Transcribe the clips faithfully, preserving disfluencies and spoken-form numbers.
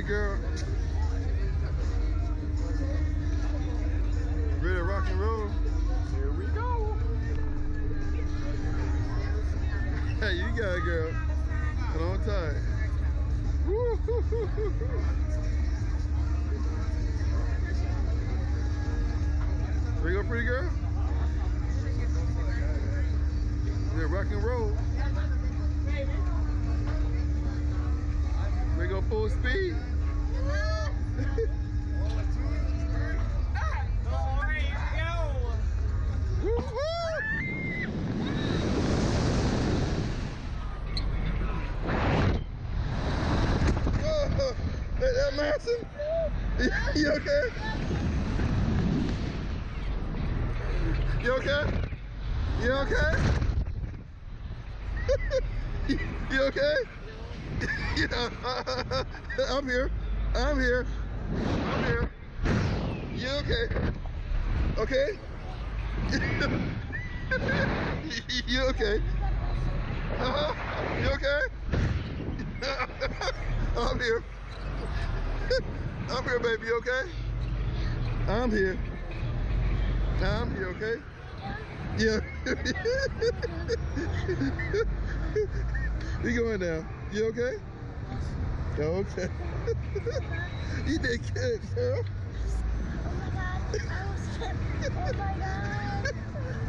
Really, girl? Ready to rock and roll? Here we go. Hey, you got it, girl. Hold on tight. Woo hoo hoo hoo hoo. Here you go, pretty girl. Ready to rock and roll. We go full speed. Whoa, is that Madison? You okay? You okay? You okay? You okay? Yeah, I'm here. I'm here. I'm here. You okay? Okay? You okay? Uh-huh. You okay? I'm here. I'm here, baby. You okay? I'm here. I'm here, okay? Yeah. We going down. You okay? Okay. You did good, girl. Oh my God. I was tripping. Oh my God.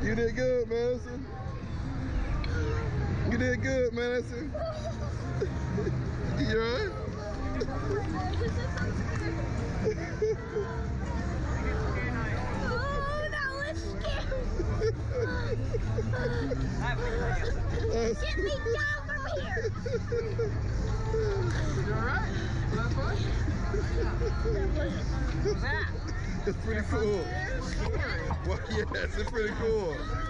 You did good, Madison. You did good, Madison. You alright? Oh my God, this is so scary. Oh, that was scary. Get me down. You're alright? Was that fun? What's that? It's pretty cool. Well, yes, it's pretty cool.